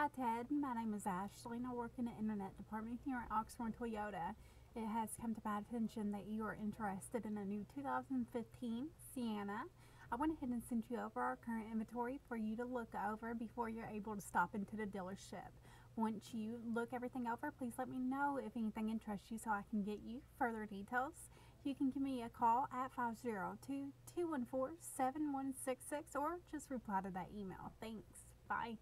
Hi Ted, my name is Ashley and I work in the internet department here at Oxford Toyota. It has come to my attention that you are interested in a new 2015 Sienna. I went ahead and sent you over our current inventory for you to look over before you're able to stop into the dealership. Once you look everything over, please let me know if anything interests you so I can get you further details. You can give me a call at 502-214-7166 or just reply to that email. Thanks. Bye.